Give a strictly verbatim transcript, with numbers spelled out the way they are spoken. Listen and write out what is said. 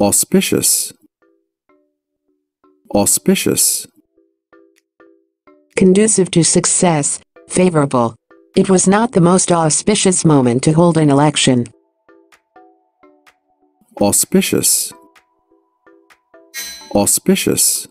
Auspicious. Auspicious. Conducive to success, favorable. It was not the most auspicious moment to hold an election. Auspicious. Auspicious.